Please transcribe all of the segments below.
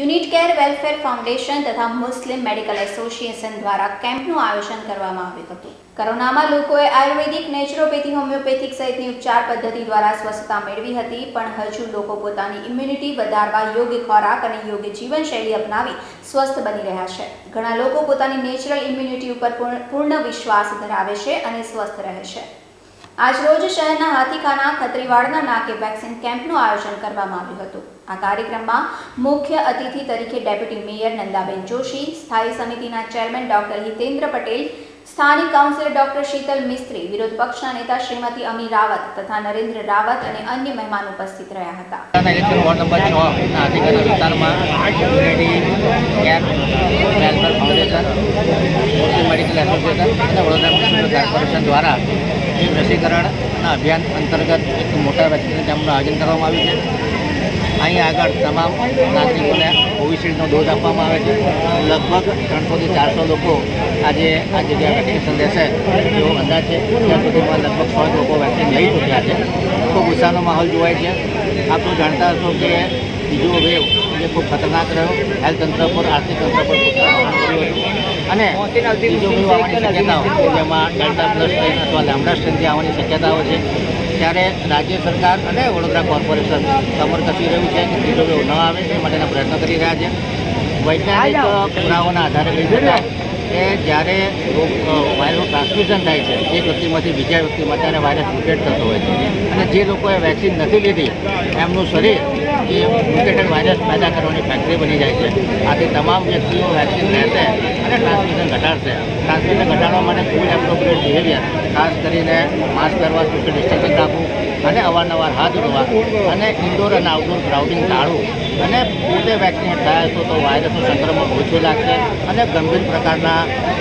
Unit care welfare foundation તથા મુસ્લિમ medical association દ્વારા કેમ્પનું આયોજન કરવામાં આવ્યું હતું. કોરોનામાં લોકોએ આયુર્વેદિક, નેચરોપેથી, હોમિયોપેથિક સહિતની ઉપચાર પદ્ધતિ દ્વારા સ્વસ્થતા મેળવી હતી, પણ હજુ લોકો પોતાની ઇમ્યુનિટી વધારવા યોગ્ય ખોરાક અને યોગ્ય જીવનશૈલી અપનાવી સ્વસ્થ બની રહ્યા છે. ઘણા લોકો પોતાની નેચરલ ઇમ્યુનિટી ઉપર પૂર્ણ વિશ્વાસ ધરાવે છે અને સ્વસ્થ રહે છે. આજરોજ શહેરના હાથીખાના ખત્રીવાડના નાકે વેક્સિન કેમ્પનું આયોજન કરવામાં આવ્યું હતું. આ કાર્યક્રમમાં મુખ્ય અતિથિ તરીકે ડેપ્યુટી મેયર નંદાબેન જોશી, સ્થાયી સમિતિના ચેરમેન ડોક્ટર હિતેન્દ્ર પટેલ, સ્થાનિક કાઉન્સિલર ડોક્ટર शीतल मिस्त्री, વિરોધ પક્ષના નેતા શ્રીમતી અમી રાવત તથા નરેन्द्ર રાવત અને અન્ય મહેમાન ઉપસ્થિત રહ્યા હતા. વોર્ડ નંબર 6 ના આદિકાના વિસ્તારમાં મેડિકલ એસોસિએશન અને વડોદરા મ્યુનિસિપલ કોર્પોરેશન દ્વારા રસીકરણના અભિયાન અંતર્ગત એક મોટા વેક્સિન કેમ્પનું આયોજન કરવામાં આવ્યું છે. અહીં આગળ તમામ નાગરિકોને કોવિશિલ્ડનો ડોઝ આપવામાં આવે છે. લગભગ 300 થી 400 લોકો આજે આ જગ્યાએ વેક્સિનેશન લેશે એવો અંદાજ છે. ત્યાં સુધીમાં લગભગ 100 લોકો વેક્સિન લઈ ચૂક્યા છે. ખૂબ ઉત્સાહનો માહોલ જોવાય છે. આપ તો જાણતા હશો કે બીજો વેવ જે ખૂબ ખતરનાક રહ્યો, હેલ્થ તંત્ર પર, આર્થિક તંત્ર પર ખૂબ કર્યું અને બીજો વેવ આવવાની શક્યતાઓ, જેમાં ડેલ્ટા પ્લસ સ્ટ્રેન અથવા લૈમ્ડા સ્ટ્રેનથી આવવાની શક્યતાઓ છે. ત્યારે રાજ્ય સરકાર અને વડોદરા કોર્પોરેશન કમર કસી રહ્યું છે કે ત્રીજો વેવ ન આવે તે માટેના પ્રયત્નો કરી રહ્યા છે. વૈજ્ઞાનિક પુરાવાના આધારે કહી શકાય કે જ્યારે વાયરસનું ટ્રાન્સમિશન થાય છે, એક વ્યક્તિમાંથી બીજા વ્યક્તિમાં ત્યારે વાયરસ મ્યુટેટ થતો હોય છે અને જે લોકોએ વેક્સિન નથી લીધી એમનું શરીર એ મ્યુટેટેડ વાયરસ પેદા કરવાની ફેક્ટરી બની જાય છે. આથી તમામ વ્યક્તિઓ વેક્સિન લેશે અને ટ્રાન્સમિશન ઘટાડશે. ટ્રાન્સમિશન ઘટાડવા માટે કોવિડ એપ્રોપ્રિએટ બિહેવિયર, ખાસ કરીને માસ્ક પહેરવા, સોશિયલ ડિસ્ટન્સિંગ રાખવું અને અવારનવાર હાથ ધોવા અને ઇન્ડોર અને આઉટડોર ક્રાઉડિંગ ટાળવું અને પોતે વેક્સિનેટ થયા હશો તો વાયરસનું સંક્રમણ ઓછું લાગશે અને ગંભીર પ્રકારના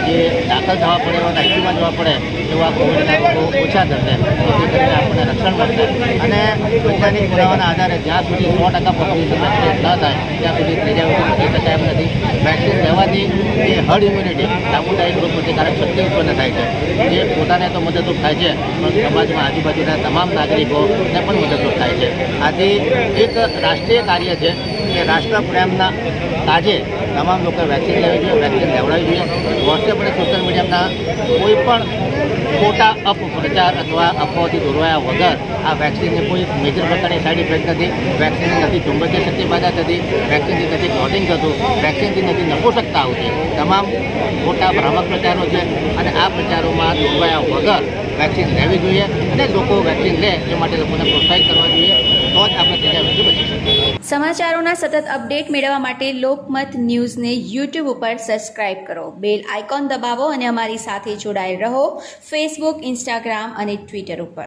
જે દાખલ થવા પડે એવા આઈસીયુમાં જવા પડે એવા કોવિડના લોકો ઓછા થશે. જેથી કરીને આપણને રક્ષણ મળશે અને વૈજ્ઞાનિક પુરાવાના આધારે જ્યાં સુધી 100% પોપ્યુલેશન ન થાય ત્યાં સુધી ત્રીજા વ્યક્તિ થઈ શકાય એમ નથી. વેક્સિન લેવાથી જે હર્ડ ઇમ્યુનિટી, સામુદાયિક રોગ પ્રતિકારક શક્તિ ઉત્પન્ન થાય છે, જે પોતાને તો મદદરૂપ થાય છે પણ સમાજમાં આજુબાજુના તમામ નાગરિકોને પણ મદદરૂપ થાય છે. આથી એક રાષ્ટ્રીય કાર્ય છે કે રાષ્ટ્રપ્રેમના આજે તમામ લોકોએ વેક્સિન લેવી જોઈએ, વેક્સિન લેવડાવી જોઈએ. વોટ્સએપ અને સોશિયલ મીડિયાના કોઈપણ ખોટા અપપ્રચાર અથવા અફવાઓથી દોરવાયા વગર આ વેક્સિનની કોઈ મેજર પ્રકારની સાઇડ ઇફેક્ટ નથી. વેક્સિનની નથી ચુંબકીય શક્તિ બાધા થતી, વેક્સિનથી નથી ક્લોટિંગ થતું, વેક્સિનથી નથી નપુંસકતા આવતી. તમામ ખોટા ભ્રામક પ્રચારો છે અને આ પ્રચારોમાં દોરવાયા વગર વેક્સિન લેવી જોઈએ અને લોકો વેક્સિન લે એ માટે લોકોને પ્રોત્સાહિત કરવા જોઈએ, તો જ આપણે ત્રીજા વ્યક્તિ બચી શકીએ. સમાચારોના સતત અપડેટ મેળવવા માટે લોકમત ન્યૂઝને યુટ્યુબ ઉપર સબસ્ક્રાઇબ કરો, બેલ આઇકોન દબાવો અને અમારી સાથે જોડાયેલ રહો. Facebook, Instagram અને Twitter ઉપર.